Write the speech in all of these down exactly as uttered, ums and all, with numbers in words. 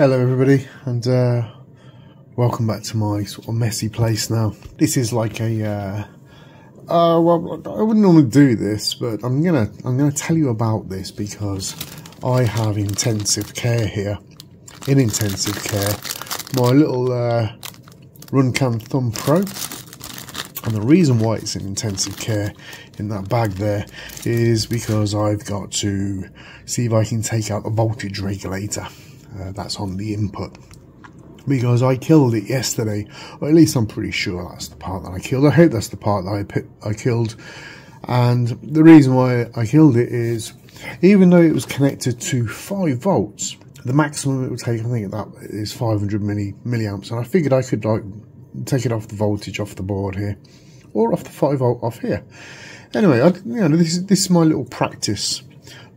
Hello everybody, and uh, welcome back to my sort of messy place now. This is like a, uh, uh, well, I wouldn't normally do this, but I'm gonna, I'm gonna tell you about this because I have intensive care here. In intensive care, my little uh, RunCam Thumb Pro, and the reason why it's in intensive care in that bag there is because I've got to see if I can take out the voltage regulator. Uh, that's on the input, because I killed it yesterday, or at least I'm pretty sure that's the part that I killed. I hope that's the part that I, pick, I killed, and the reason why I killed it is, even though it was connected to five volts, the maximum it would take, I think that is five hundred milliamps, and I figured I could like take it off the voltage off the board here, or off the five volt off here. Anyway, I, you know, this, this is my little practice.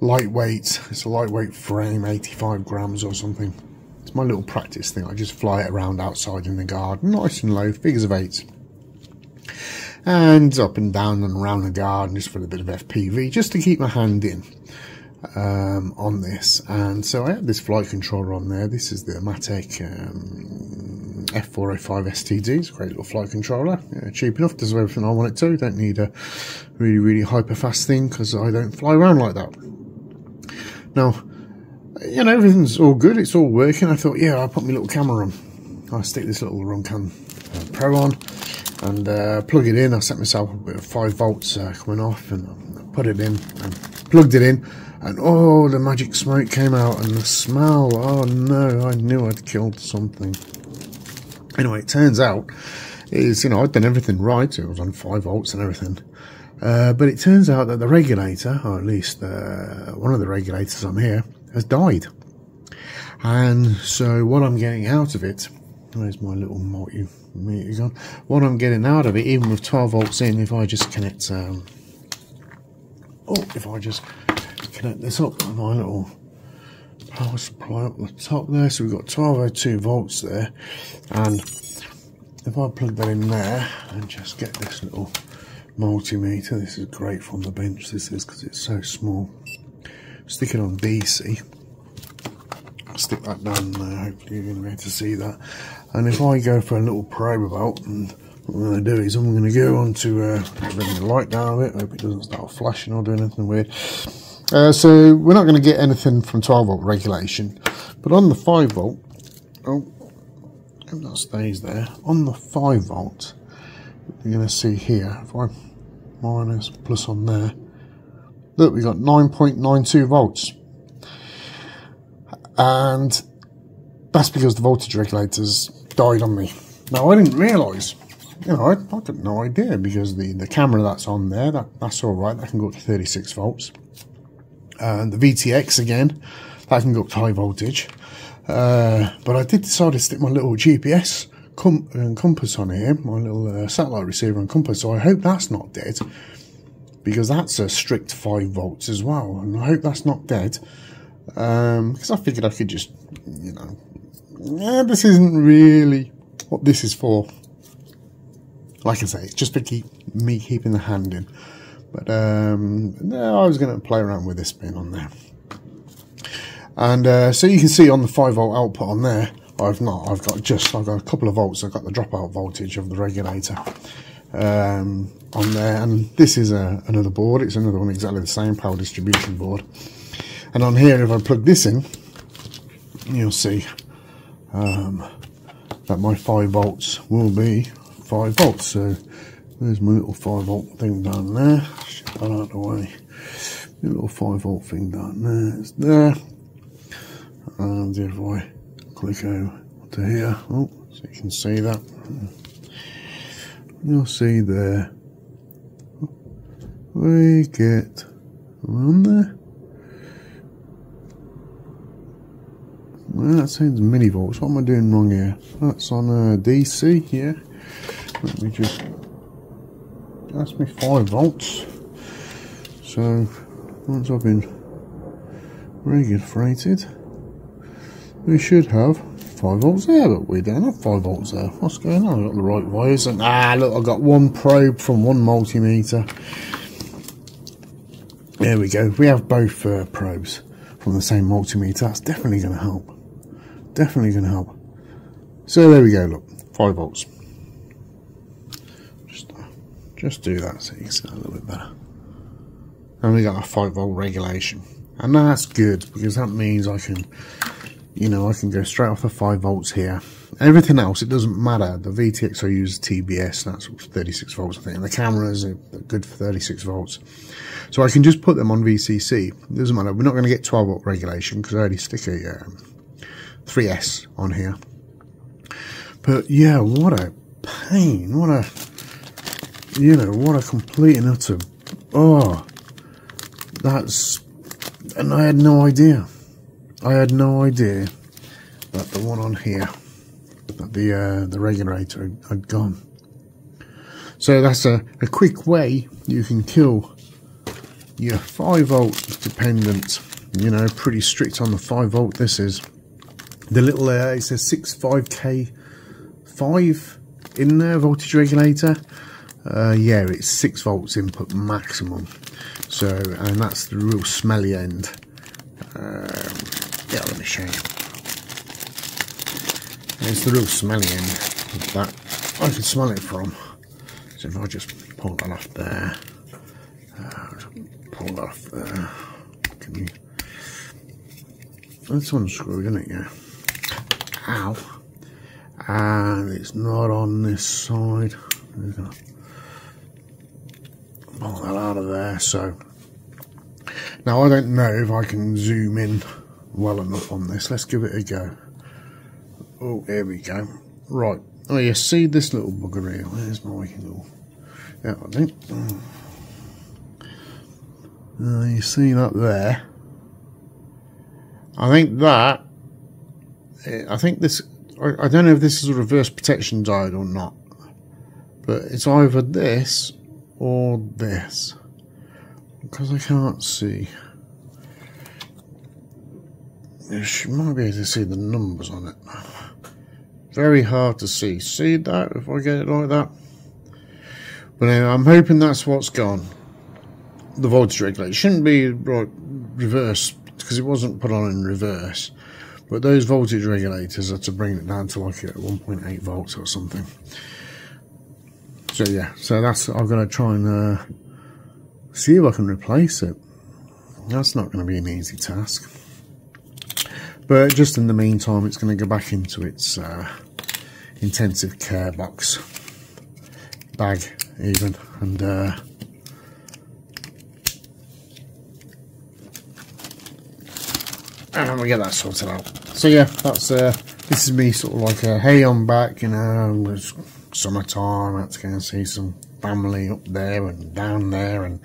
Lightweight, it's a lightweight frame, eighty-five grams or something. It's my little practice thing. I just fly it around outside in the garden, nice and low, figures of eight, and up and down and around the garden, just for a bit of F P V, just to keep my hand in um, on this. And so I had this flight controller on there. This is the Matek um, F four oh five S T D. It's a great little flight controller, yeah, cheap enough, does everything I want it to. Don't need a really really hyper fast thing because I don't fly around like that. Now, you know, everything's all good, it's all working. I thought, yeah, I'll put my little camera on. I'll stick this little RunCam uh, Pro on and uh, plug it in. I set myself a bit of five volts uh, coming off, and I put it in and plugged it in. And oh, the magic smoke came out and the smell. Oh no, I knew I'd killed something. Anyway, it turns out is, you know, I'd done everything right. It was on five volts and everything. Uh, but it turns out that the regulator, or at least uh, one of the regulators on here, has died. And so what I'm getting out of it, there's my little multimeter gone. What I'm getting out of it, even with twelve volts in, if I just connect, um, oh, if I just connect this up with my little power supply up the top there. So we've got twelve oh two volts there. And if I plug that in there and just get this little multimeter, this is great from the bench, this is, because it's so small. Stick it on D C. I'll stick that down there, hopefully you're going to be able to see that. And if I go for a little probe about, and what I'm going to do is I'm going to go on to uh, bring the light down a bit, hope it doesn't start flashing or do anything weird. Uh, so we're not going to get anything from twelve volt regulation, but on the five volt, oh, I hope that stays there, on the five volt, you're going to see here, if I minus plus on there, look, we've got nine point nine two volts. And that's because the voltage regulators died on me. Now, I didn't realise, you know, I, I got no idea, because the, the camera that's on there, that, that's all right, that can go up to thirty-six volts. And the V T X, again, that can go up to high voltage. Uh, but I did decide to stick my little G P S Com and compass on here, my little uh, satellite receiver and compass, so I hope that's not dead, because that's a strict five volts as well, and I hope that's not dead, because um, I figured I could just, you know, yeah, this isn't really what this is for. Like I say, it's just to keep me keeping the hand in, but um, no, I was going to play around with this bin on there, and uh, so you can see on the five volt output on there, I've not, I've got just, I've got a couple of volts, I've got the dropout voltage of the regulator um, on there, and this is a, another board, it's another one exactly the same, power distribution board, and on here if I plug this in, you'll see um, that my five volts will be five volts, so there's my little five volt thing down there, shut that out of the way, my little five volt thing down there, it's there, and if I click over to here, oh, so you can see that, you'll see there, we get around there, well, that sounds millivolts, what am I doing wrong here, that's on uh, D C here, let me just, that's me five volts, so once I've been regulated, we should have five volts there, but we don't have five volts there. What's going on? I've got the right wires. And ah, look, I've got one probe from one multimeter. There we go. We have both uh, probes from the same multimeter. That's definitely going to help. definitely going to help. So there we go, look, five volts. Just, just do that so you can see that a little bit better. And we got our five volt regulation. And that's good, because that means I can, you know, I can go straight off the five volts here. Everything else, it doesn't matter. The V T X I use T B S, that's thirty-six volts I think, and the cameras are good for thirty-six volts. So I can just put them on V C C, it doesn't matter. We're not going to get twelve volt regulation, because I already stick a um, three S on here. But yeah, what a pain, what a, you know, what a complete and utter, oh, that's, and I had no idea. I had no idea that the one on here, that the uh, the regulator had gone. So that's a, a quick way you can kill your five volt dependent. You know, pretty strict on the five volt this is. The little, uh, it says six five K five in there, voltage regulator. Uh, yeah, it's six volts input maximum. So, and that's the real smelly end. Um, yeah, let me show you. It's the real smelly end that I can smell it from. So if I just pull that off there, uh, pull that off there. Can you? That's unscrewed, isn't it? Yeah. Ow. And it's not on this side. I'm gonna pull that out of there. So now I don't know if I can zoom in well enough on this. Let's give it a go. Oh, here we go. Right. Oh, you see this little bugger here. Where's my little... Yeah, I think. Uh, you see that there. I think that... I think this... I, I don't know if this is a reverse protection diode or not. But it's either this or this. Because I can't see... You might be able to see the numbers on it. Very hard to see. See that if I get it like that? But anyway, I'm hoping that's what's gone. The voltage regulator. It shouldn't be right, reverse, because it wasn't put on in reverse. But those voltage regulators are to bring it down to like one point eight volts or something. So yeah, so that's, I'm going to try and uh, see if I can replace it. That's not going to be an easy task. But just in the meantime, it's going to go back into its uh, intensive care box bag, even, and uh, and we get that sorted out. So yeah, that's uh, this is me sort of like a hey, I'm back, you know, it's summertime. I had to go and see some family up there and down there, and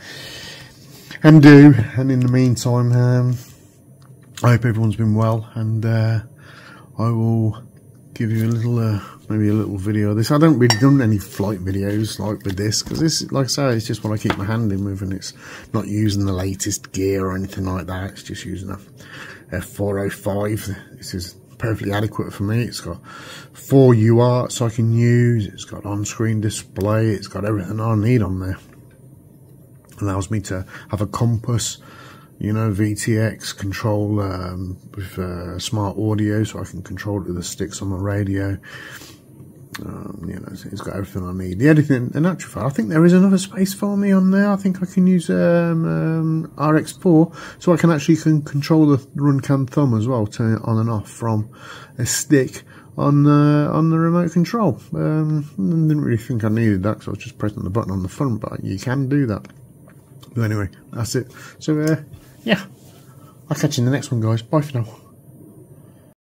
and do, and in the meantime. Um, I hope everyone's been well, and uh, I will give you a little, uh, maybe a little video of this. I don't really done any flight videos like with this, because this, like I say, it's just what I keep my hand in with, and it's not using the latest gear or anything like that. It's just using a F four oh five. This is perfectly adequate for me. It's got four U A R Ts I can use. It's got on-screen display. It's got everything I need on there. It allows me to have a compass. You know, V T X control um, with uh, smart audio, so I can control it with the sticks on the radio. Um, you know, it's got everything I need. The editing, in actual fact, I think there is another space for me on there. I think I can use um, um, R X four, so I can actually can control the RunCam thumb as well, turn it on and off from a stick on the, on the remote control. Um, didn't really think I needed that, because I was just pressing the button on the phone, but you can do that. But anyway, that's it. So, uh, yeah, I'll catch you in the next one, guys. Bye for now.